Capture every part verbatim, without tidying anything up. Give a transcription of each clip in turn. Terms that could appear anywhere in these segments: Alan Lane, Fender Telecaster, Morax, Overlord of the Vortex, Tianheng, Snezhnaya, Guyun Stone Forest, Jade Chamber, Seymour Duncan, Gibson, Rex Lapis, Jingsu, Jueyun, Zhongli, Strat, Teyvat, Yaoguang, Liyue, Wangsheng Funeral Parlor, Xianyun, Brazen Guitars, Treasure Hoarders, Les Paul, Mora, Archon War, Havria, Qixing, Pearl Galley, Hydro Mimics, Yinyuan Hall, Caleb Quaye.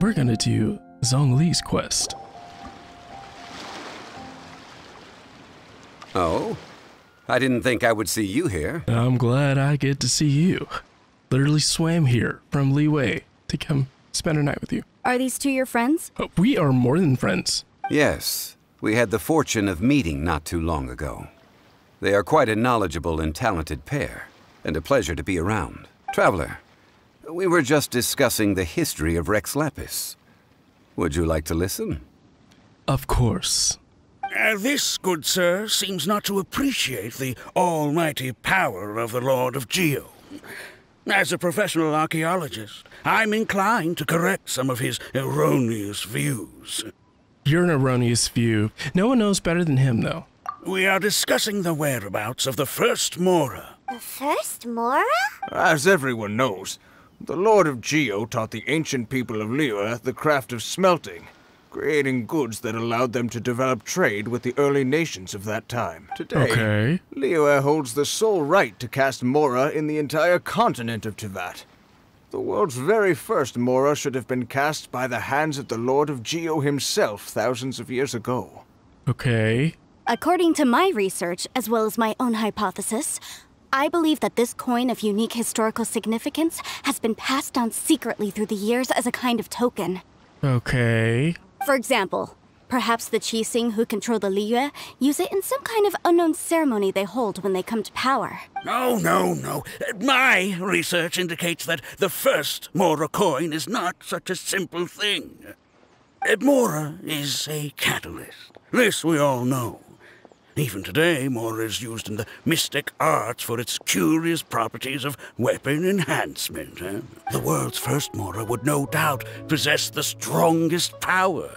We're gonna do Zhongli's quest. Oh? I didn't think I would see you here. I'm glad I get to see you. Literally swam here from Li Wei to come spend a night with you. Are these two your friends? Uh, we are more than friends. Yes, we had the fortune of meeting not too long ago. They are quite a knowledgeable and talented pair, and a pleasure to be around. Traveler, we were just discussing the history of Rex Lapis. Would you like to listen? Of course. Uh, this, good sir, seems not to appreciate the almighty power of the Lord of Geo. As a professional archaeologist, I'm inclined to correct some of his erroneous views. You're an erroneous view. No one knows better than him, though. We are discussing the whereabouts of the first Mora. The first Mora? As everyone knows, the Lord of Geo taught the ancient people of Liyue the craft of smelting, creating goods that allowed them to develop trade with the early nations of that time. Today, okay. Liyue holds the sole right to cast Mora in the entire continent of Teyvat. The world's very first Mora should have been cast by the hands of the Lord of Geo himself thousands of years ago. Okay. According to my research, as well as my own hypothesis, I believe that this coin of unique historical significance has been passed down secretly through the years as a kind of token. Okay. For example, perhaps the Qixing who control the Liyue use it in some kind of unknown ceremony they hold when they come to power. No, no, no. My research indicates that the first Mora coin is not such a simple thing. Mora is a catalyst. This we all know. Even today, Mora is used in the mystic arts for its curious properties of weapon enhancement. Eh? The world's first Mora would no doubt possess the strongest power.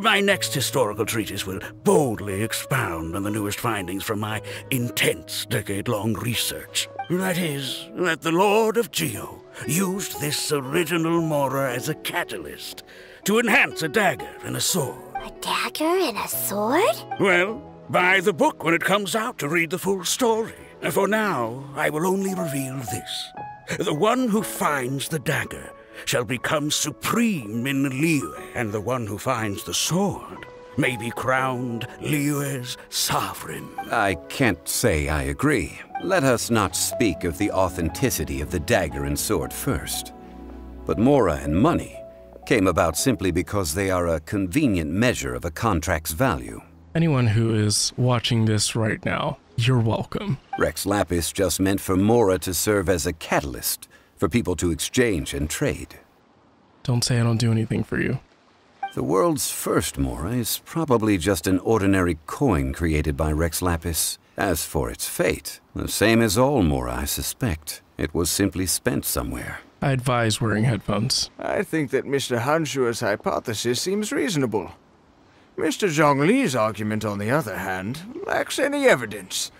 My next historical treatise will boldly expound on the newest findings from my intense decade-long research. That is, that the Lord of Geo used this original Mora as a catalyst to enhance a dagger and a sword. A dagger and a sword? Well, buy the book when it comes out to read the full story. For now, I will only reveal this. The one who finds the dagger shall become supreme in Liyue, and the one who finds the sword may be crowned Liyue's sovereign. I can't say I agree. Let us not speak of the authenticity of the dagger and sword first. But Mora and money came about simply because they are a convenient measure of a contract's value. Anyone who is watching this right now, you're welcome. Rex Lapis just meant for Mora to serve as a catalyst for people to exchange and trade. Don't say I don't do anything for you. The world's first Mora is probably just an ordinary coin created by Rex Lapis. As for its fate, the same as all Mora, I suspect. It was simply spent somewhere. I advise wearing headphones. I think that Mister Hanshua's hypothesis seems reasonable. Mister Zhongli's argument, on the other hand, lacks any evidence.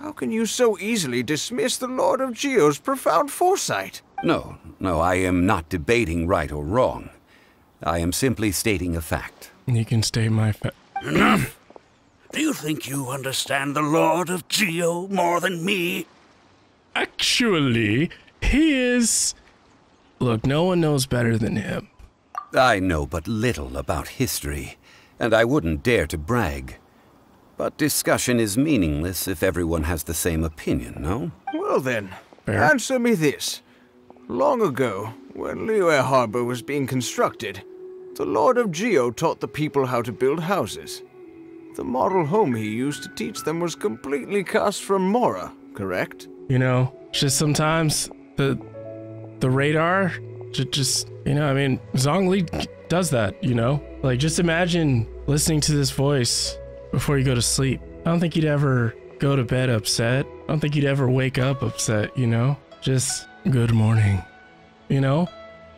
How can you so easily dismiss the Lord of Geo's profound foresight? No, no, I am not debating right or wrong. I am simply stating a fact. You can state my fact. Enough! Do you think you understand the Lord of Geo more than me? Actually, he is... Look, no one knows better than him. I know but little about history, and I wouldn't dare to brag. But discussion is meaningless if everyone has the same opinion, no? Well then, fair. Answer me this. Long ago, when Liyue Harbor was being constructed, the Lord of Geo taught the people how to build houses. The model home he used to teach them was completely cast from Mora, correct? You know, just sometimes the the radar, just, you know, I mean, Zhongli does that, you know? Like, just imagine listening to this voice before you go to sleep. I don't think you'd ever go to bed upset. I don't think you'd ever wake up upset, you know? Just, good morning, you know?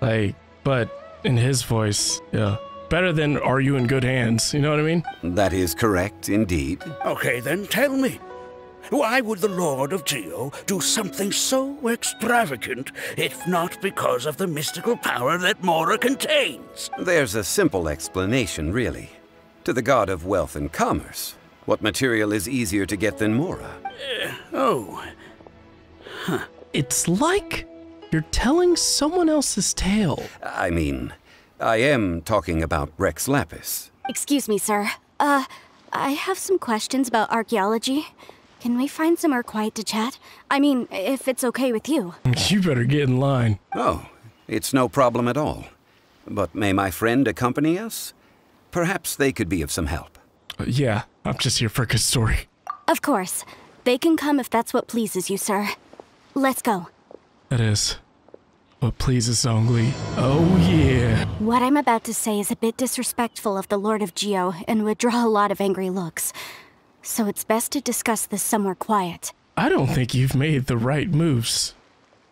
Like, but in his voice, yeah. Better than, are you in good hands, you know what I mean? That is correct, indeed. Okay, then tell me. Why would the Lord of Geo do something so extravagant, if not because of the mystical power that Mora contains? There's a simple explanation, really. To the god of wealth and commerce, what material is easier to get than Mora? Uh, oh. Huh. It's like you're telling someone else's tale. I mean, I am talking about Rex Lapis. Excuse me, sir. Uh, I have some questions about archaeology. Can we find somewhere quiet to chat? I mean, if it's okay with you. You better get in line. Oh, it's no problem at all. But may my friend accompany us? Perhaps they could be of some help. Uh, yeah, I'm just here for a good story. Of course. They can come if that's what pleases you, sir. Let's go. That is what pleases Zhongli. Oh, yeah. What I'm about to say is a bit disrespectful of the Lord of Geo and would draw a lot of angry looks. So it's best to discuss this somewhere quiet. I don't think you've made the right moves.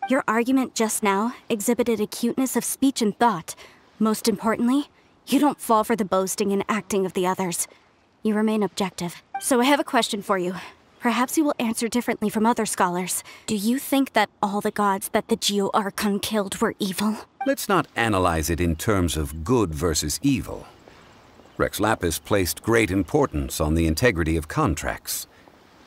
Your argument just now exhibited acuteness of speech and thought. Most importantly, you don't fall for the boasting and acting of the others. You remain objective. So I have a question for you. Perhaps you will answer differently from other scholars. Do you think that all the gods that the Geo Archon killed were evil? Let's not analyze it in terms of good versus evil. Rex Lapis placed great importance on the integrity of contracts.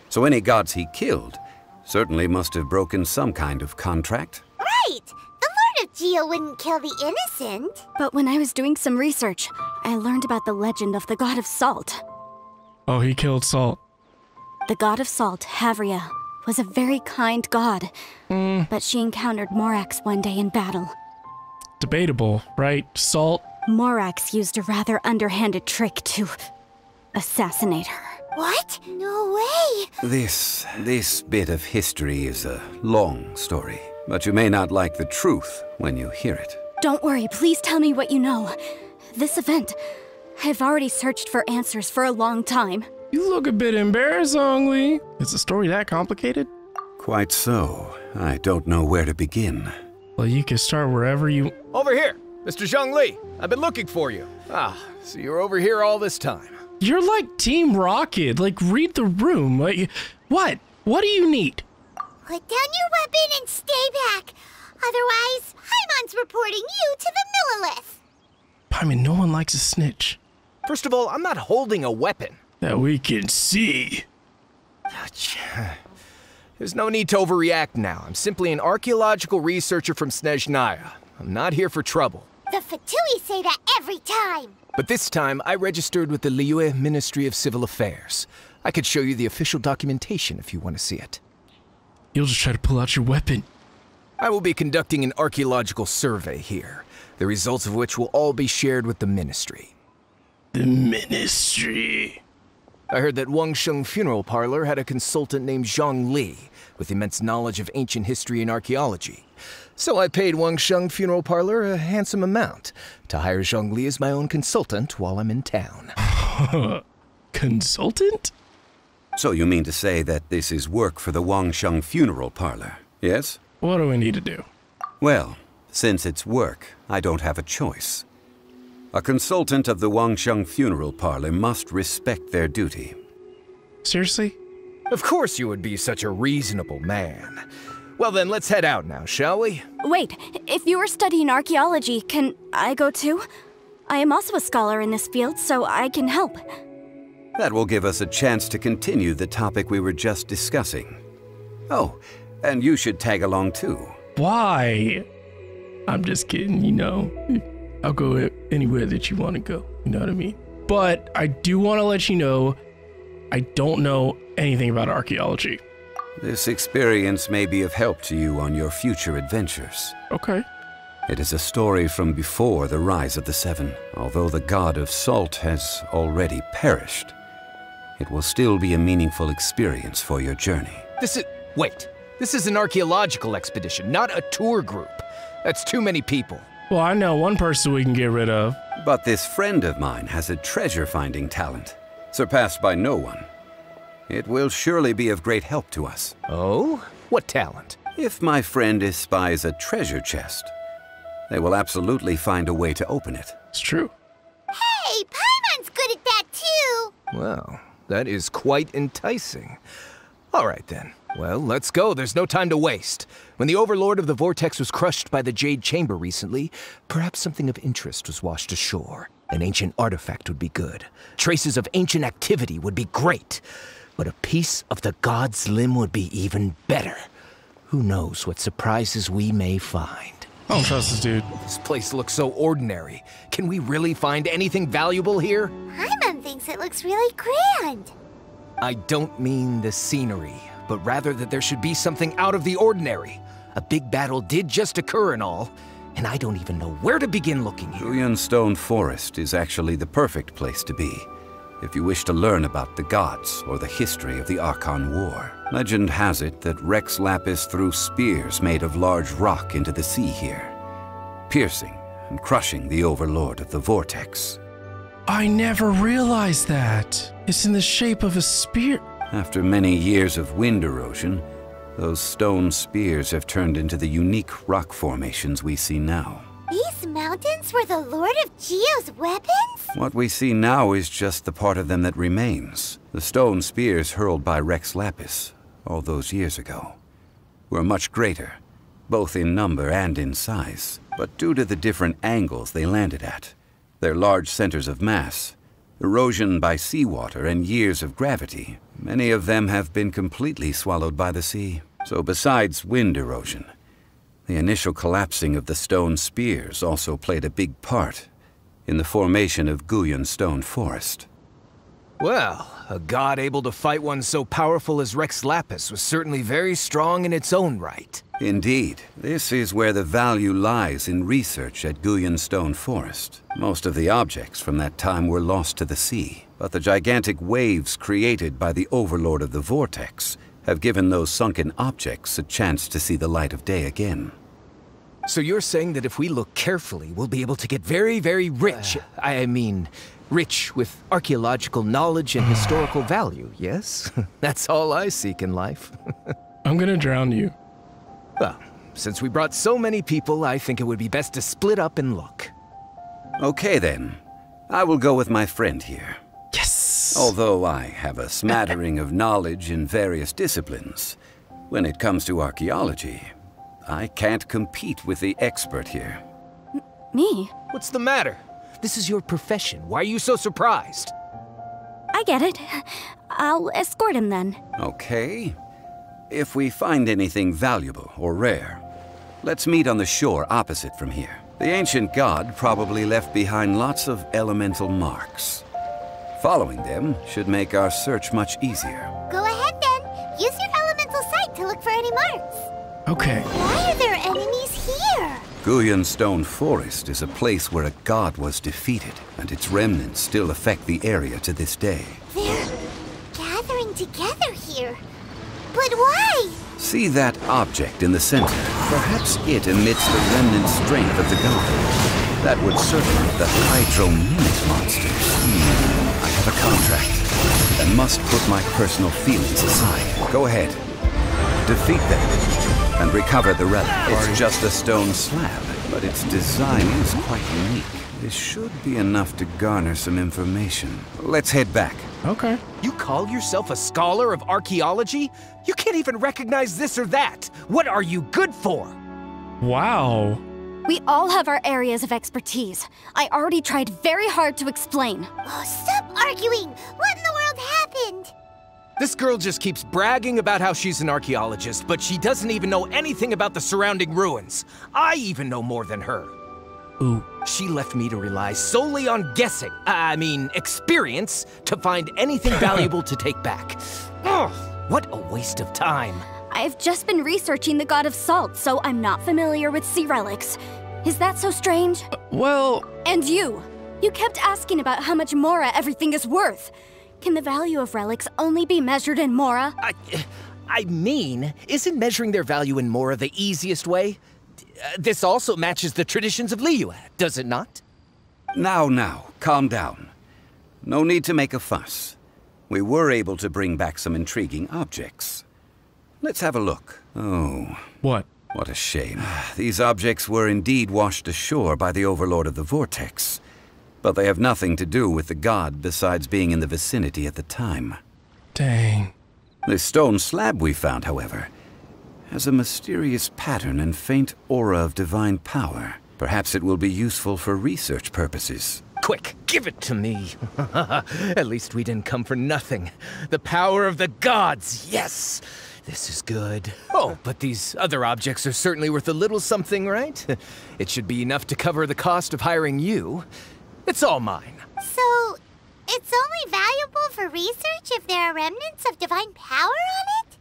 So any gods he killed certainly must have broken some kind of contract. Right! The Lord of Geo wouldn't kill the innocent. But when I was doing some research, I learned about the legend of the god of salt. Oh, he killed salt. The god of salt, Havria, was a very kind god, mm. but she encountered Morax one day in battle. Debatable, right? Salt? Morax used a rather underhanded trick to assassinate her. What? No way! This, this bit of history is a long story, but you may not like the truth when you hear it. Don't worry, please tell me what you know. This event, I've already searched for answers for a long time. You look a bit embarrassed, Zhongli. Is the story that complicated? Quite so. I don't know where to begin. Well, you can start wherever you... Over here! Mister Zhongli! I've been looking for you. Ah, so you were over here all this time. You're like Team Rocket. Like, read the room. Like, what? What do you need? Put down your weapon and stay back. Otherwise, Paimon's reporting you to the Mililith. Paimon, no one likes a snitch. First of all, I'm not holding a weapon. That we can see. There's no need to overreact now. I'm simply an archaeological researcher from Snezhnaya. I'm not here for trouble. The Fatui say that every time. But this time, I registered with the Liyue Ministry of Civil Affairs. I could show you the official documentation if you want to see it. You'll just try to pull out your weapon. I will be conducting an archaeological survey here, the results of which will all be shared with the ministry. The ministry... I heard that Wangsheng Funeral Parlor had a consultant named Zhongli with immense knowledge of ancient history and archaeology. So I paid Wangsheng Funeral Parlor a handsome amount to hire Zhongli as my own consultant while I'm in town. Consultant? So you mean to say that this is work for the Wangsheng Funeral Parlor, yes? What do we need to do? Well, since it's work, I don't have a choice. A consultant of the Wangsheng Funeral Parlor must respect their duty. Seriously? Of course you would be such a reasonable man. Well then, let's head out now, shall we? Wait, if you are studying archaeology, can I go too? I am also a scholar in this field, so I can help. That will give us a chance to continue the topic we were just discussing. Oh, and you should tag along too. Why? I'm just kidding, you know. I'll go anywhere that you want to go, you know what I mean? But I do want to let you know, I don't know anything about archaeology. This experience may be of help to you on your future adventures. Okay. It is a story from before the Rise of the Seven. Although the god of salt has already perished, it will still be a meaningful experience for your journey. This is... wait. This is an archaeological expedition, not a tour group. That's too many people. Well, I know one person we can get rid of. But this friend of mine has a treasure-finding talent, surpassed by no one. It will surely be of great help to us. Oh? What talent? If my friend espies a treasure chest, they will absolutely find a way to open it. It's true. Hey, Paimon's good at that too! Well, that is quite enticing. All right then. Well, let's go. There's no time to waste. When the Overlord of the Vortex was crushed by the Jade Chamber recently, perhaps something of interest was washed ashore. An ancient artifact would be good. Traces of ancient activity would be great. But a piece of the god's limb would be even better. Who knows what surprises we may find. I don't trust this dude. This place looks so ordinary. Can we really find anything valuable here? Paimon thinks it looks really grand. I don't mean the scenery, but rather that there should be something out of the ordinary. A big battle did just occur and all, and I don't even know where to begin looking here. Guyun Stone Forest is actually the perfect place to be, if you wish to learn about the gods or the history of the Archon War. Legend has it that Rex Lapis threw spears made of large rock into the sea here, piercing and crushing the Overlord of the Vortex. I never realized that. It's in the shape of a spear. After many years of wind erosion, those stone spears have turned into the unique rock formations we see now. These mountains were the Lord of Geo's weapons? What we see now is just the part of them that remains. The stone spears hurled by Rex Lapis all those years ago were much greater, both in number and in size. But due to the different angles they landed at, their large centers of mass, erosion by seawater, and years of gravity, many of them have been completely swallowed by the sea. So besides wind erosion, the initial collapsing of the stone spears also played a big part in the formation of Guyun Stone Forest. Well, a god able to fight one so powerful as Rex Lapis was certainly very strong in its own right. Indeed. This is where the value lies in research at Guyun Stone Forest. Most of the objects from that time were lost to the sea, but the gigantic waves created by the Overlord of the Vortex have given those sunken objects a chance to see the light of day again. So you're saying that if we look carefully, we'll be able to get very, very rich. Uh, I mean, rich with archaeological knowledge and historical value, yes? That's all I seek in life. I'm gonna drown you. Well, since we brought so many people, I think it would be best to split up and look. Okay then. I will go with my friend here. Although I have a smattering of knowledge in various disciplines, when it comes to archaeology, I can't compete with the expert here. M- me? What's the matter? This is your profession. Why are you so surprised? I get it. I'll escort him then. Okay. If we find anything valuable or rare, let's meet on the shore opposite from here. The ancient god probably left behind lots of elemental marks. Following them should make our search much easier. Go ahead then. Use your elemental sight to look for any marks. Okay. Why are there enemies here? Guyun Stone Forest is a place where a god was defeated, and its remnants still affect the area to this day. They're gathering together here. But why? See that object in the center? Perhaps it emits the remnant strength of the god. That would circumvent the hydromimic monsters. I have a contract, and must put my personal feelings aside. Go ahead, defeat them, and recover the relic. It's just a stone slab, but its design is quite unique. This should be enough to garner some information. Let's head back. Okay. You call yourself a scholar of archaeology? You can't even recognize this or that. What are you good for? Wow. We all have our areas of expertise. I already tried very hard to explain. Oh, stop arguing! What in the world happened? This girl just keeps bragging about how she's an archaeologist, but she doesn't even know anything about the surrounding ruins. I even know more than her. Ooh. She left me to rely solely on guessing, I mean experience, to find anything valuable to take back. Ugh, what a waste of time. I've just been researching the god of salt, so I'm not familiar with sea relics. Is that so strange? Uh, well... And you! You kept asking about how much Mora everything is worth. Can the value of relics only be measured in Mora? I... I mean, isn't measuring their value in Mora the easiest way? Uh, this also matches the traditions of Liyue, does it not? Now, now, calm down. No need to make a fuss. We were able to bring back some intriguing objects. Let's have a look. Oh. What? What a shame. These objects were indeed washed ashore by the Overlord of the Vortex, but they have nothing to do with the god besides being in the vicinity at the time. Dang. This stone slab we found, however, has a mysterious pattern and faint aura of divine power. Perhaps it will be useful for research purposes. Quick, give it to me. At least we didn't come for nothing. The power of the gods, yes! This is good. Oh, but these other objects are certainly worth a little something, right? It should be enough to cover the cost of hiring you. It's all mine. So, it's only valuable for research if there are remnants of divine power on it?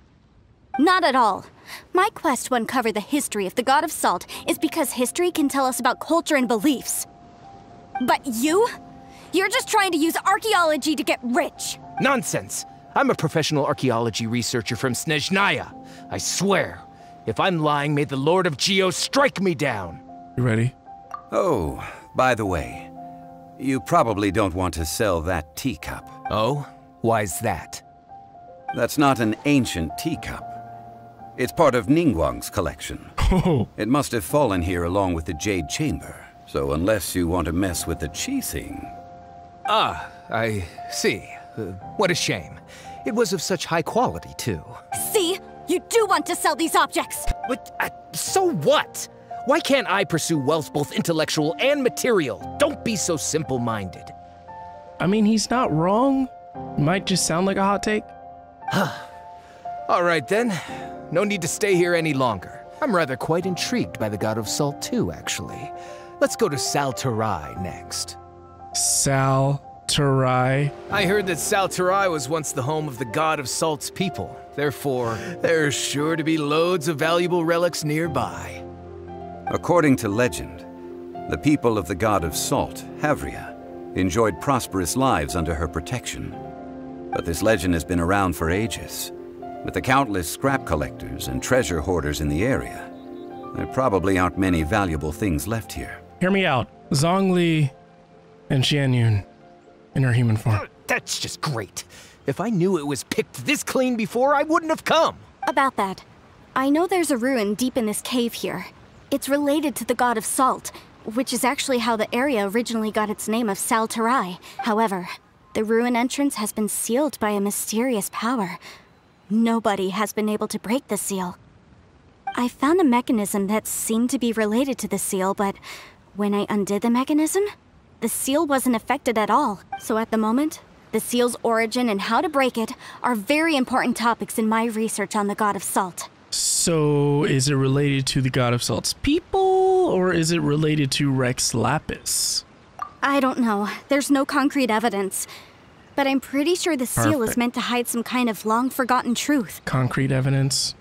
Not at all. My quest to uncover the history of the God of Salt is because history can tell us about culture and beliefs. But you? You're just trying to use archaeology to get rich. Nonsense. I'm a professional archaeology researcher from Snezhnaya. I swear, if I'm lying, may the Lord of Geo strike me down. You ready? Oh, by the way, you probably don't want to sell that teacup. Oh? Why's that? That's not an ancient teacup. It's part of Ningguang's collection. Oh. It must have fallen here along with the Jade Chamber. So unless you want to mess with the Qixing... Ah, I see. Uh, what a shame. It was of such high quality, too. See? You do want to sell these objects! But, uh, so what? Why can't I pursue wealth both intellectual and material? Don't be so simple-minded. I mean, he's not wrong. It might just sound like a hot take. All right, then. No need to stay here any longer. I'm rather quite intrigued by the God of Salt, too, actually. Let's go to Sal Terrae next. Sal Terrae. I heard that Sal Terrae was once the home of the God of Salt's people. Therefore, there are sure to be loads of valuable relics nearby. According to legend, the people of the God of Salt, Havria, enjoyed prosperous lives under her protection. But this legend has been around for ages. With the countless scrap collectors and treasure hoarders in the area, there probably aren't many valuable things left here. Hear me out. Zhongli and Xianyun in her human form. That's just great. If I knew it was picked this clean before, I wouldn't have come. About that, I know there's a ruin deep in this cave here. It's related to the God of Salt, which is actually how the area originally got its name of Sal Terrae. However, the ruin entrance has been sealed by a mysterious power. Nobody has been able to break the seal. I found a mechanism that seemed to be related to the seal, but when I undid the mechanism, the seal wasn't affected at all. So at the moment, the seal's origin and how to break it are very important topics in my research on the God of Salt. So is it related to the God of Salt's people, or is it related to Rex Lapis? I don't know. There's no concrete evidence. But I'm pretty sure the seal Perfect. is meant to hide some kind of long-forgotten truth. Concrete evidence?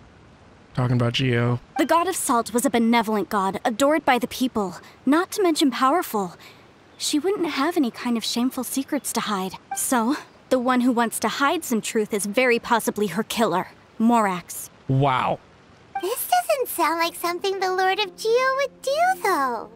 Talking about Geo. The God of Salt was a benevolent god, adored by the people, not to mention powerful. She wouldn't have any kind of shameful secrets to hide. So, the one who wants to hide some truth is very possibly her killer, Morax. Wow. This doesn't sound like something the Lord of Geo would do, though.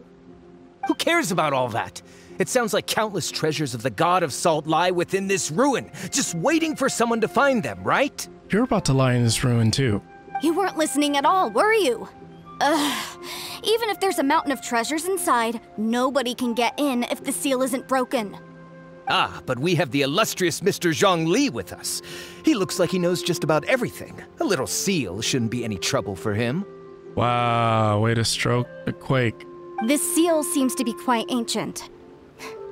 Who cares about all that? It sounds like countless treasures of the God of Salt lie within this ruin, just waiting for someone to find them, right? You're about to lie in this ruin, too. You weren't listening at all, were you? Ugh. Even if there's a mountain of treasures inside, nobody can get in if the seal isn't broken. Ah, but we have the illustrious Mister Zhongli with us. He looks like he knows just about everything. A little seal shouldn't be any trouble for him. Wow, way to stroke the quake. This seal seems to be quite ancient.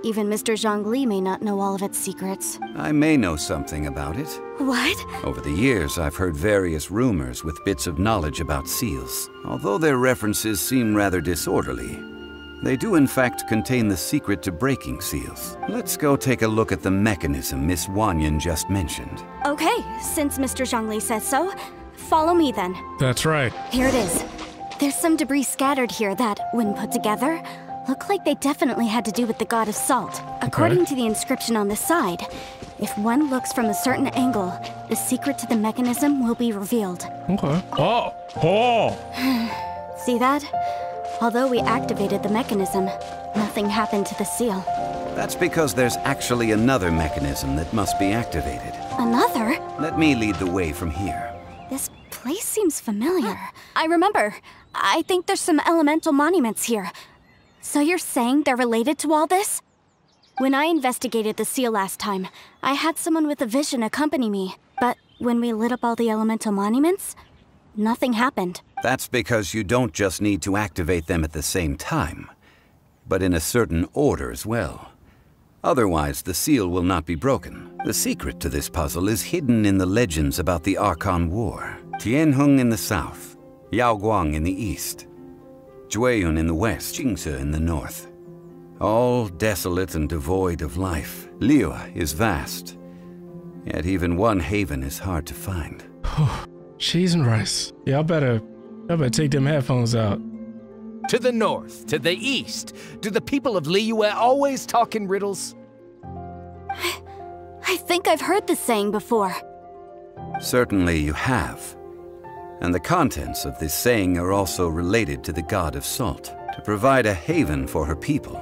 Even Mister Zhongli may not know all of its secrets. I may know something about it. What? Over the years, I've heard various rumors with bits of knowledge about seals. Although their references seem rather disorderly, they do in fact contain the secret to breaking seals. Let's go take a look at the mechanism Miss Wanyan just mentioned. Okay, since Mister Zhongli says so, follow me then. That's right. Here it is. There's some debris scattered here that, when put together, look like they definitely had to do with the God of Salt. Okay. According to the inscription on the side, if one looks from a certain angle, the secret to the mechanism will be revealed. Okay. Oh! Oh! See that? Although we activated the mechanism, nothing happened to the seal. That's because there's actually another mechanism that must be activated. Another? Let me lead the way from here. This place seems familiar. I remember. I think there's some elemental monuments here. So you're saying they're related to all this? When I investigated the seal last time, I had someone with a vision accompany me. But when we lit up all the elemental monuments, nothing happened. That's because you don't just need to activate them at the same time, but in a certain order as well. Otherwise, the seal will not be broken. The secret to this puzzle is hidden in the legends about the Archon War. Tianheng in the south, Yaoguang in the east, Jueyun in the west, Jingsu in the north. All desolate and devoid of life, Liyue is vast, yet even one haven is hard to find. Cheese and rice. Y'all better, y'all better take them headphones out. To the north, to the east. Do the people of Liyue always talk in riddles? I, I think I've heard this saying before. Certainly you have. And the contents of this saying are also related to the god of salt, to provide a haven for her people,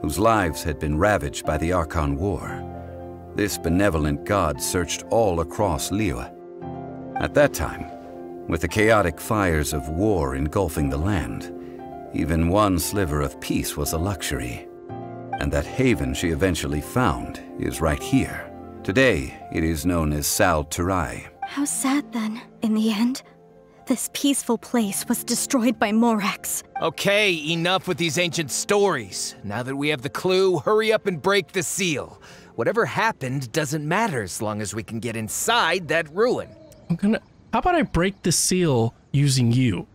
whose lives had been ravaged by the Archon War. This benevolent god searched all across Liyue. At that time, with the chaotic fires of war engulfing the land, even one sliver of peace was a luxury. And that haven she eventually found is right here. Today, it is known as Sal Terrae. How sad then, in the end. This peaceful place was destroyed by Morax. Okay, enough with these ancient stories. Now that we have the clue, hurry up and break the seal. Whatever happened doesn't matter as long as we can get inside that ruin. I'm gonna... How about I break the seal using you?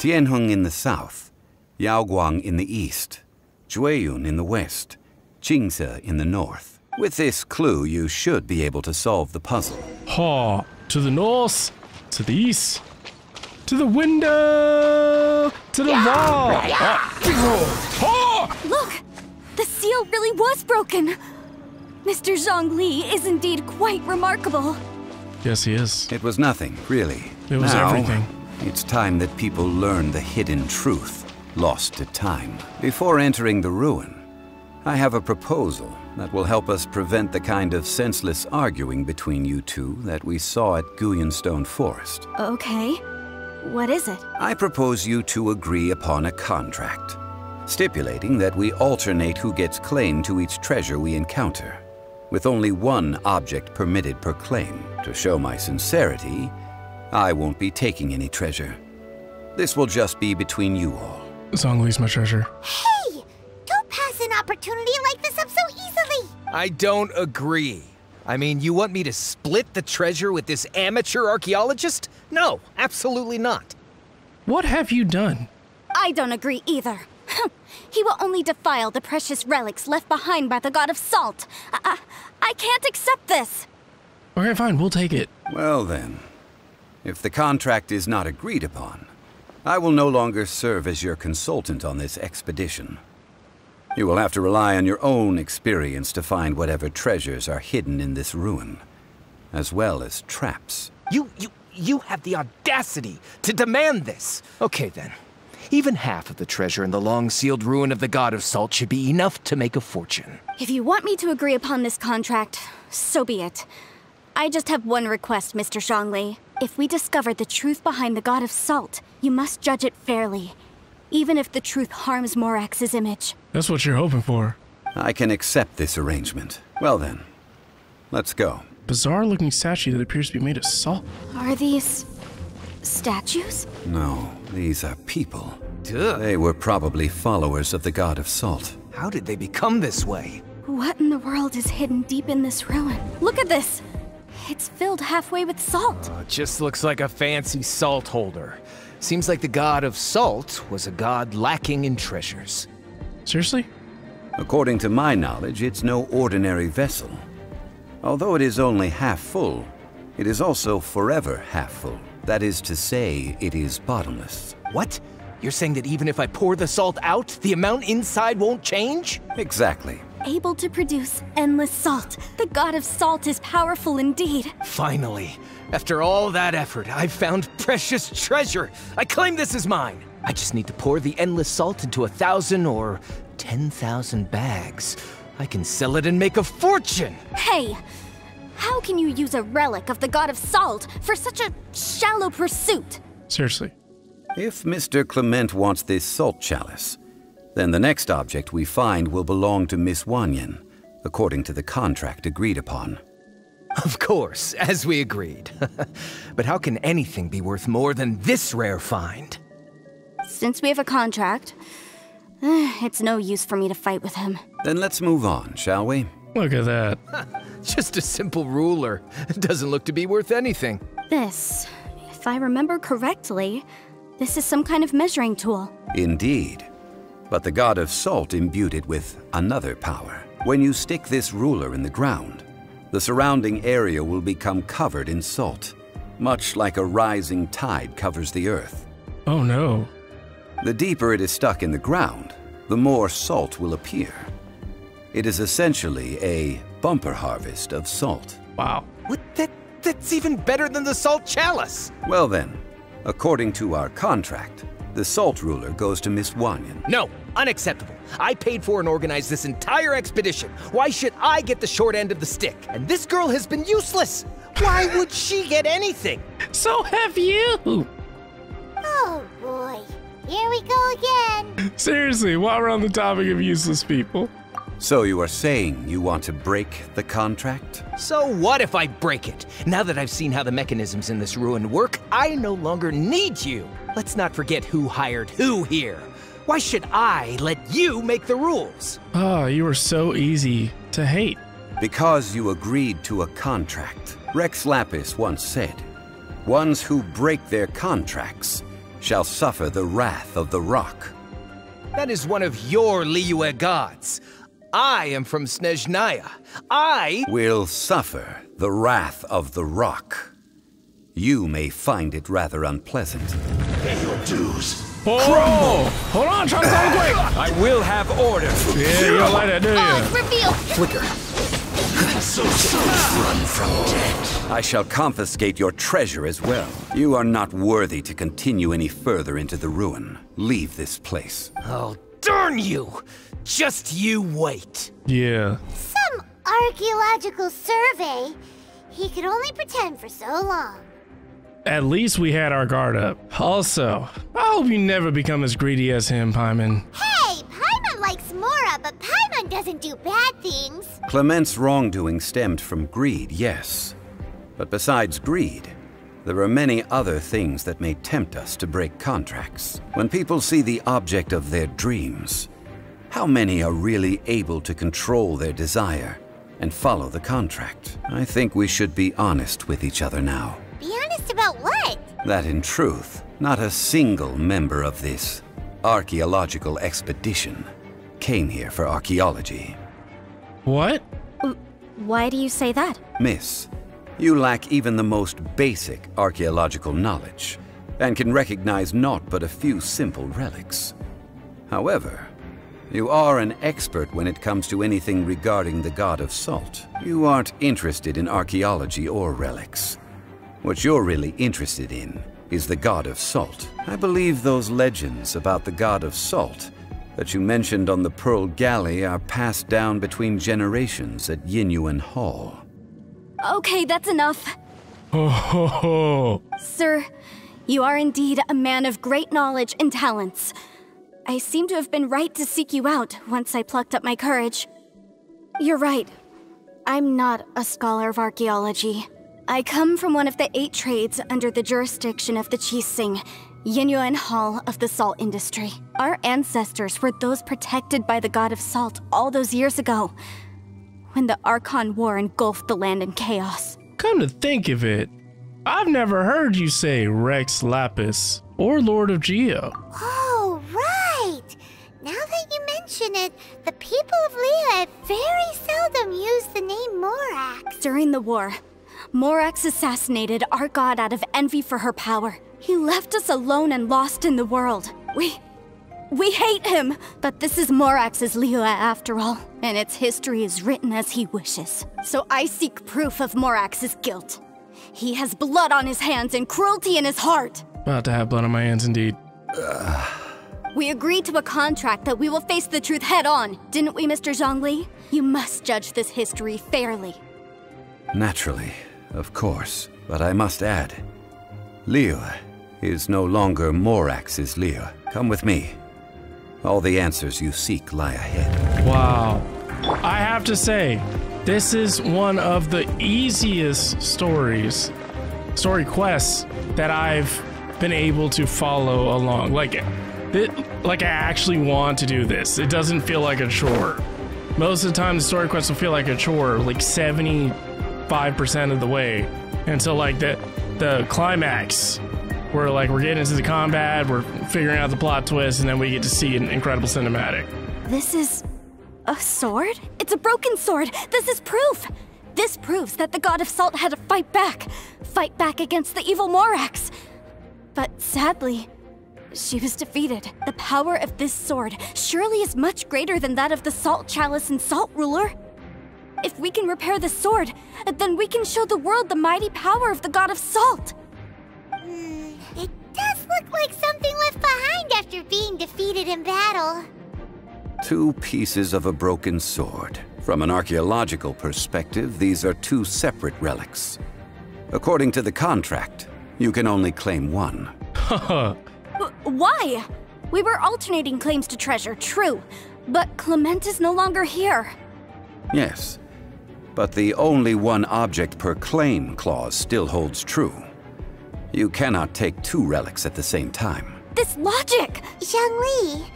Tianheng in the south, Yaoguang in the east, Jueyun in the west, Jingsu in the north. With this clue, you should be able to solve the puzzle. Ha! To the north, to the east, to the window, to the wall! Ha! Look! The seal really was broken! Mister Zhongli is indeed quite remarkable. Yes, he is. It was nothing, really. It was now, everything. It's time that people learn the hidden truth. Lost to time. Before entering the ruin, I have a proposal that will help us prevent the kind of senseless arguing between you two that we saw at Guyun Stone Forest. Okay. What is it? I propose you two agree upon a contract, stipulating that we alternate who gets claim to each treasure we encounter, with only one object permitted per claim. To show my sincerity, I won't be taking any treasure. This will just be between you all. Zhongli's my treasure. Hey! Don't pass an opportunity like this up so easily! I don't agree. I mean, you want me to split the treasure with this amateur archaeologist? No, absolutely not. What have you done? I don't agree either. He will only defile the precious relics left behind by the god of salt. I, I, I can't accept this. Okay, fine, we'll take it. Well then, if the contract is not agreed upon, I will no longer serve as your consultant on this expedition. You will have to rely on your own experience to find whatever treasures are hidden in this ruin, as well as traps. You, you, you have the audacity to demand this! Okay then, even half of the treasure in the long-sealed ruin of the God of Salt should be enough to make a fortune. If you want me to agree upon this contract, so be it. I just have one request, Mister Zhongli. If we discover the truth behind the God of Salt, you must judge it fairly, even if the truth harms Morax's image. That's what you're hoping for. I can accept this arrangement. Well then, let's go. Bizarre-looking statue that appears to be made of salt. Are these... statues? No, these are people. Duh. They were probably followers of the God of Salt. How did they become this way? What in the world is hidden deep in this ruin? Look at this! It's filled halfway with salt. Uh, it just looks like a fancy salt holder. Seems like the god of salt was a god lacking in treasures. Seriously? According to my knowledge, it's no ordinary vessel. Although it is only half full, it is also forever half full. That is to say, it is bottomless. What? You're saying that even if I pour the salt out, the amount inside won't change? Exactly. Able to produce endless salt. The god of salt is powerful indeed. Finally, after all that effort, I've found precious treasure. I claim this is mine. I just need to pour the endless salt into a thousand or ten thousand bags. I can sell it and make a fortune. Hey, how can you use a relic of the god of salt for such a shallow pursuit? Seriously. If Mister Kliment wants this salt chalice, then the next object we find will belong to Miss Wanyan, according to the contract agreed upon. Of course, as we agreed. But how can anything be worth more than this rare find? Since we have a contract, it's no use for me to fight with him. Then let's move on, shall we? Look at that. Just a simple ruler. It doesn't look to be worth anything. This, if I remember correctly, this is some kind of measuring tool. Indeed. But the god of salt imbued it with another power. When you stick this ruler in the ground, the surrounding area will become covered in salt, much like a rising tide covers the earth. Oh no. The deeper it is stuck in the ground, the more salt will appear. It is essentially a bumper harvest of salt. Wow. What? That, that's even better than the salt chalice! Well then, according to our contract, the salt ruler goes to Miss Wanyan. No! Unacceptable! I paid for and organized this entire expedition. Why should I get the short end of the stick? And this girl has been useless! Why would she get anything? So have you! Oh boy. Here we go again! Seriously, while we're on the topic of useless people. So you are saying you want to break the contract? So what if I break it? Now that I've seen how the mechanisms in this ruin work, I no longer need you. Let's not forget who hired who here. Why should I let you make the rules? Ah, oh, you are so easy to hate. Because you agreed to a contract. Rex Lapis once said, "Ones who break their contracts shall suffer the wrath of the rock." That is one of your Liyue gods. I am from Snezhnaya. I will suffer the wrath of the rock. You may find it rather unpleasant. Pay your dues. Oh, crumble. Hold on, try to sound quick. I will have order. Yeah, you don't like that, do you? Oh, it's revealed. Flicker. So, so run from dead. I shall confiscate your treasure as well. You are not worthy to continue any further into the ruin. Leave this place. Oh, darn you! Just you wait. Yeah. Some archaeological survey. He could only pretend for so long. At least we had our guard up. Also, I hope you never become as greedy as him, Paimon. Hey, Paimon likes Mora, but Paimon doesn't do bad things. Clement's wrongdoing stemmed from greed, yes. But besides greed, there are many other things that may tempt us to break contracts. When people see the object of their dreams, how many are really able to control their desire and follow the contract? I think we should be honest with each other now. Be honest about what? That in truth, not a single member of this archaeological expedition came here for archaeology. What? Why do you say that? Miss, you lack even the most basic archaeological knowledge and can recognize naught but a few simple relics. However, you are an expert when it comes to anything regarding the god of salt. You aren't interested in archaeology or relics. What you're really interested in is the god of salt. I believe those legends about the god of salt that you mentioned on the Pearl Galley are passed down between generations at Yinyuan Hall. Okay, that's enough. Ho ho ho! Sir, you are indeed a man of great knowledge and talents. I seem to have been right to seek you out once I plucked up my courage. You're right. I'm not a scholar of archaeology. I come from one of the eight trades under the jurisdiction of the Qixing, Yinyuan Hall of the salt industry. Our ancestors were those protected by the god of salt all those years ago, when the Archon War engulfed the land in chaos. Come to think of it, I've never heard you say Rex Lapis or Lord of Geo. Oh, right! Now that you mention it, the people of Liyue very seldom use the name Morax. During the war, Morax assassinated our god out of envy for her power. He left us alone and lost in the world. We... we hate him! But this is Morax's Liyue after all, and its history is written as he wishes. So I seek proof of Morax's guilt. He has blood on his hands and cruelty in his heart. About to have blood on my hands indeed. Ugh. We agreed to a contract that we will face the truth head-on, didn't we, Mister Zhongli? You must judge this history fairly. Naturally, of course. But I must add, Liyue is no longer Morax's Liyue. Come with me. All the answers you seek lie ahead. Wow. I have to say, this is one of the easiest stories, story quests, that I've been able to follow along. Like it. It, like, I actually want to do this. It doesn't feel like a chore. Most of the time, the story quests will feel like a chore, like seventy-five percent of the way. And so, like, the, the climax where like we're getting into the combat, we're figuring out the plot twist, and then we get to see an incredible cinematic. This is a sword? It's a broken sword. This is proof. This proves that the God of Salt had to fight back. Fight back against the evil Morax. But sadly, she was defeated. The power of this sword surely is much greater than that of the Salt Chalice and Salt Ruler. If we can repair the sword, then we can show the world the mighty power of the God of Salt. Mm, it does look like something left behind after being defeated in battle. Two pieces of a broken sword. From an archaeological perspective, these are two separate relics. According to the contract, you can only claim one. Why? We were alternating claims to treasure, true. But Kliment is no longer here. Yes, but the only one object per claim clause still holds true. You cannot take two relics at the same time. This logic! Zhongli,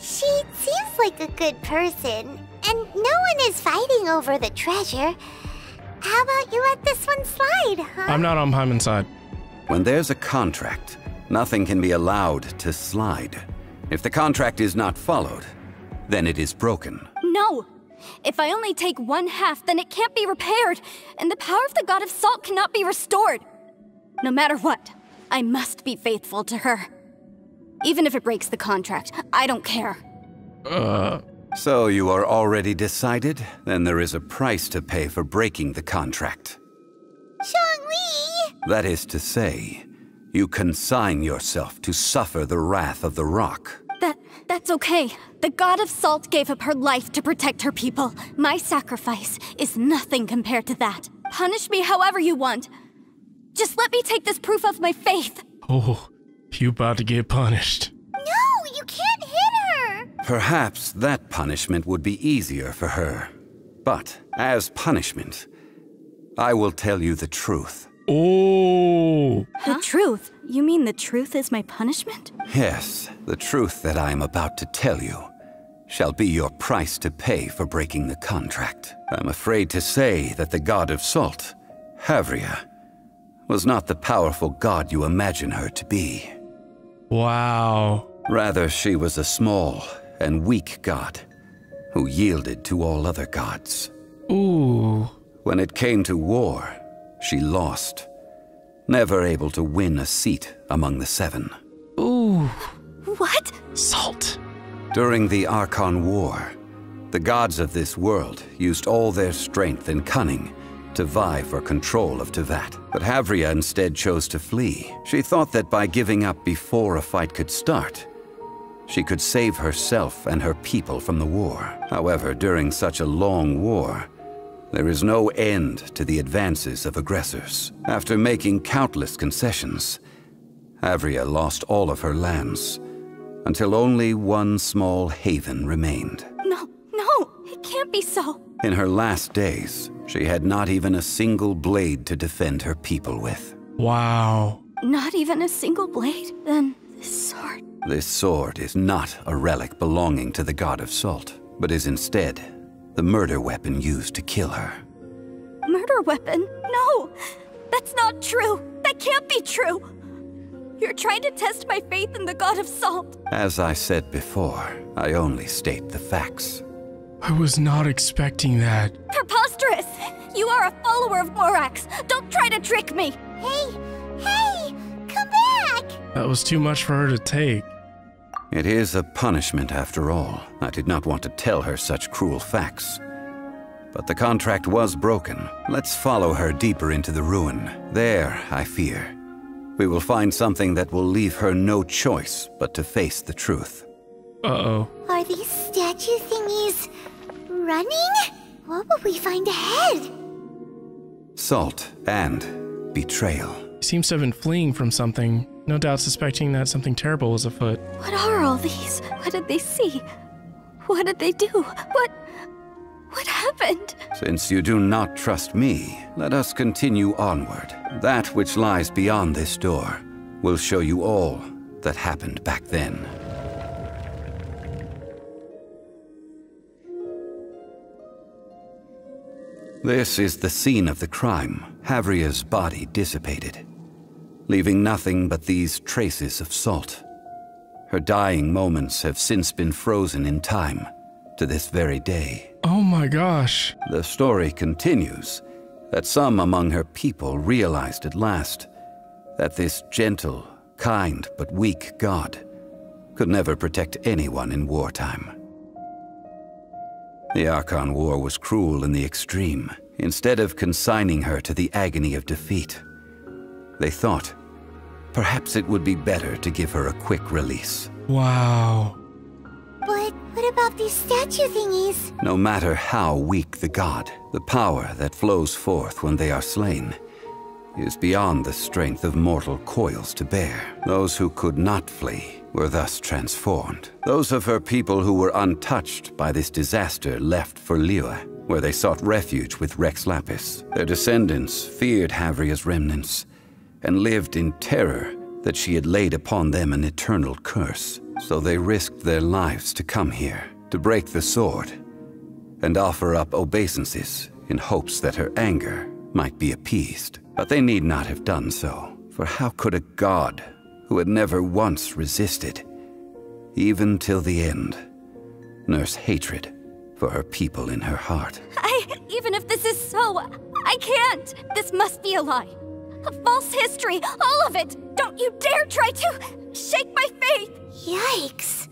she seems like a good person. And no one is fighting over the treasure. How about you let this one slide, huh? I'm not on Paimon's side. When there's a contract, nothing can be allowed to slide. If the contract is not followed, then it is broken. No! If I only take one half, then it can't be repaired, and the power of the God of Salt cannot be restored. No matter what, I must be faithful to her. Even if it breaks the contract, I don't care. Uh... So you are already decided? Then there is a price to pay for breaking the contract. Zhongli! That is to say, you consign yourself to suffer the wrath of the rock. That, that's okay. The God of Salt gave up her life to protect her people. My sacrifice is nothing compared to that. Punish me however you want. Just let me take this proof of my faith. Oh, you about to get punished. No, you can't hit her! Perhaps that punishment would be easier for her. But, as punishment, I will tell you the truth. Oh! Huh? The truth? You mean the truth is my punishment? Yes, the truth that I am about to tell you shall be your price to pay for breaking the contract. I'm afraid to say that the God of Salt, Havria, was not the powerful god you imagine her to be. Wow. Rather, she was a small and weak god, who yielded to all other gods. Ooh. When it came to war, she lost, never able to win a seat among the Seven. Ooh. What? Salt. During the Archon War, the gods of this world used all their strength and cunning to vie for control of Teyvat. But Havria instead chose to flee. She thought that by giving up before a fight could start, she could save herself and her people from the war. However, during such a long war, there is no end to the advances of aggressors. After making countless concessions, Havria lost all of her lands, until only one small haven remained. No, no, it can't be so. In her last days, she had not even a single blade to defend her people with. Wow. Not even a single blade? Then this sword... This sword is not a relic belonging to the God of Salt, but is instead the murder weapon used to kill her. Murder weapon? No! That's not true! That can't be true! You're trying to test my faith in the God of Salt! As I said before, I only state the facts. I was not expecting that. Preposterous! You are a follower of Morax! Don't try to trick me! Hey! Hey! Come back! That was too much for her to take. It is a punishment after all. I did not want to tell her such cruel facts. But the contract was broken. Let's follow her deeper into the ruin. There, I fear, we will find something that will leave her no choice but to face the truth. Uh-oh. Are these statue thingies... running? What will we find ahead? Salt and betrayal. He seems to have been fleeing from something, no doubt suspecting that something terrible was afoot. What are all these? What did they see? What did they do? What... what happened? Since you do not trust me, let us continue onward. That which lies beyond this door will show you all that happened back then. This is the scene of the crime. Havria's body dissipated. leaving nothing but these traces of salt. Her dying moments have since been frozen in time, to this very day. Oh my gosh. The story continues that some among her people realized at last that this gentle, kind, but weak god could never protect anyone in wartime. The Archon War was cruel in the extreme. Instead of consigning her to the agony of defeat, they thought perhaps it would be better to give her a quick release. Wow. But what about these statue thingies? No matter how weak the god, the power that flows forth when they are slain is beyond the strength of mortal coils to bear. Those who could not flee were thus transformed. Those of her people who were untouched by this disaster left for Liyue, where they sought refuge with Rex Lapis. Their descendants feared Havria's remnants and lived in terror that she had laid upon them an eternal curse. So they risked their lives to come here, to break the sword, and offer up obeisances in hopes that her anger might be appeased. But they need not have done so, for how could a god who had never once resisted, even till the end, nurse hatred for her people in her heart? I, even if this is so, I can't! This must be a lie. A false history, all of it! Don't you dare try to shake my faith! Yikes.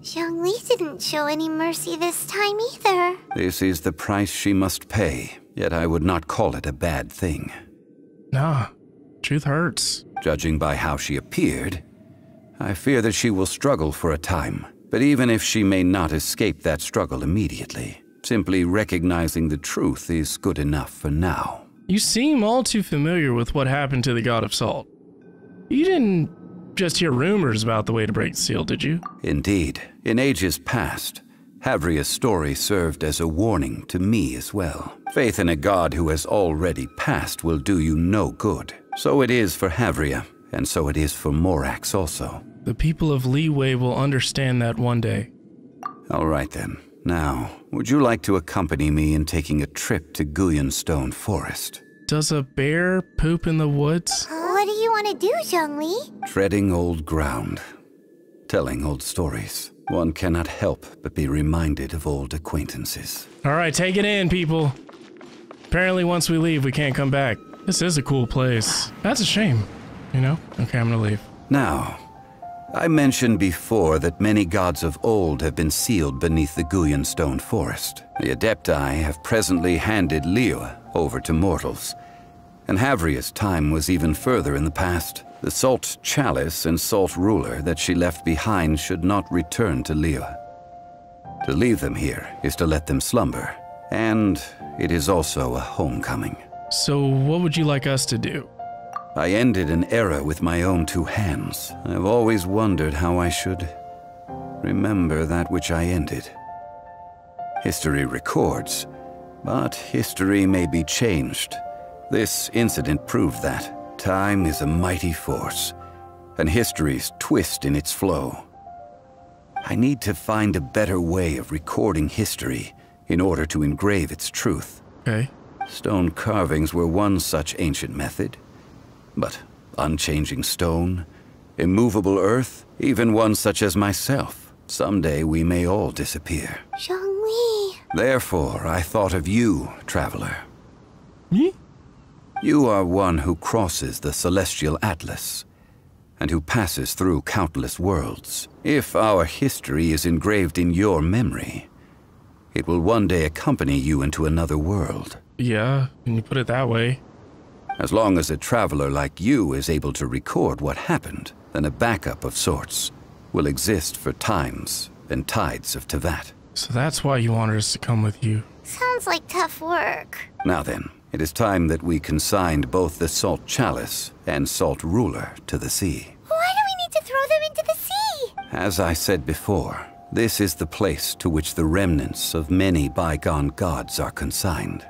Zhongli didn't show any mercy this time either. This is the price she must pay, yet I would not call it a bad thing. Nah, truth hurts. Judging by how she appeared, I fear that she will struggle for a time. But even if she may not escape that struggle immediately, simply recognizing the truth is good enough for now. You seem all too familiar with what happened to the God of Salt. You didn't just hear rumors about the way to break the seal, did you? Indeed. In ages past, Havria's story served as a warning to me as well. Faith in a god who has already passed will do you no good. So it is for Havria, and so it is for Morax also. The people of Li Wei will understand that one day. All right then. Now, would you like to accompany me in taking a trip to Guyun Stone Forest? Does a bear poop in the woods? What do you want to do, Zhongli? Treading old ground. Telling old stories. One cannot help but be reminded of old acquaintances. All right, take it in, people. Apparently once we leave, we can't come back. This is a cool place. That's a shame, you know? Okay, I'm gonna leave. Now, I mentioned before that many gods of old have been sealed beneath the Guyun Stone Forest. The Adepti have presently handed Liyue over to mortals, and Havria's time was even further in the past. The salt chalice and salt ruler that she left behind should not return to Liyue. To leave them here is to let them slumber, and it is also a homecoming. So what would you like us to do? I ended an era with my own two hands. I've always wondered how I should remember that which I ended. History records, but history may be changed. This incident proved that. Time is a mighty force, and histories twist in its flow. I need to find a better way of recording history in order to engrave its truth. Okay. Stone carvings were one such ancient method. But unchanging stone, immovable earth, even one such as myself, someday we may all disappear. Zhongli. Therefore, I thought of you, Traveler. Me? You are one who crosses the celestial atlas, and who passes through countless worlds. If our history is engraved in your memory, it will one day accompany you into another world. Yeah, when you put it that way. As long as a traveler like you is able to record what happened, then a backup of sorts will exist for times and tides of Teyvat. So that's why you wanted us to come with you. Sounds like tough work. Now then, it is time that we consigned both the salt chalice and salt ruler to the sea. Why do we need to throw them into the sea? As I said before, this is the place to which the remnants of many bygone gods are consigned.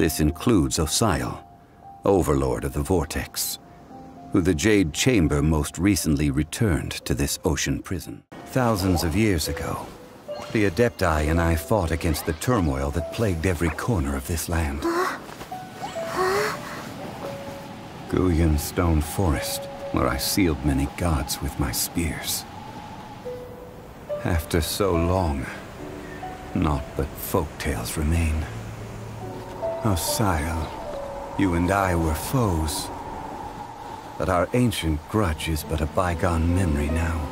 This includes Osial, Overlord of the Vortex, who the Jade Chamber most recently returned to this ocean prison. Thousands of years ago, the Adepti and I fought against the turmoil that plagued every corner of this land. Guyun Stone Forest where I sealed many gods with my spears. After so long, naught but folktales remain. Osial, you and I were foes, but our ancient grudge is but a bygone memory now.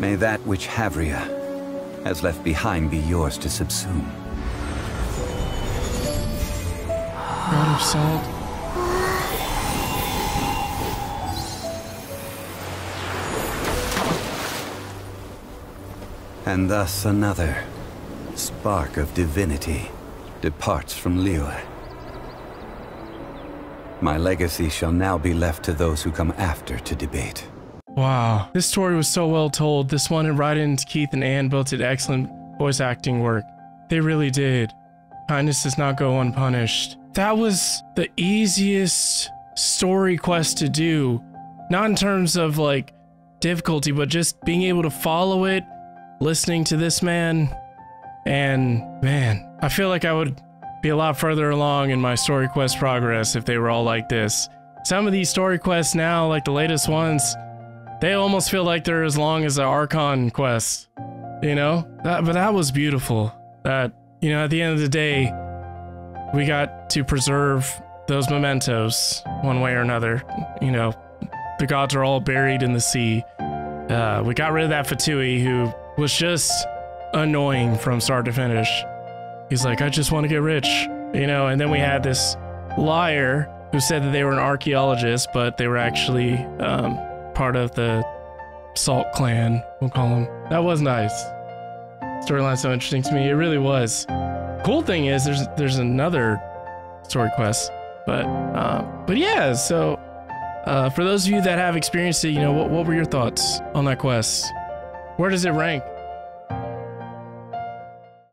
May that which Havria has left behind be yours to subsume. Out of sight. And thus another spark of divinity departs from Liyue. My legacy shall now be left to those who come after to debate. Wow, this story was so well told. This one, and Ryden's Keith and Anne both did excellent voice acting work. They really did. Kindness does not go unpunished. That was the easiest story quest to do. Not in terms of like difficulty, but just being able to follow it, listening to this man, and man, I feel like I would be a lot further along in my story quest progress if they were all like this. Some of these story quests now, like the latest ones, they almost feel like they're as long as the Archon quest, you know? That, but that was beautiful. That, you know, at the end of the day, we got to preserve those mementos one way or another. You know, the gods are all buried in the sea. Uh, we got rid of that Fatui who was just annoying from start to finish. He's like, I just want to get rich, you know? And then we had this liar who said that they were an archaeologist, but they were actually, um, part of the Salt Clan, we'll call them. That was nice. Storyline's so interesting to me. It really was. Cool thing is there's there's another story quest, but uh, but yeah. So uh, for those of you that have experienced it, you know, what what were your thoughts on that quest? Where does it rank?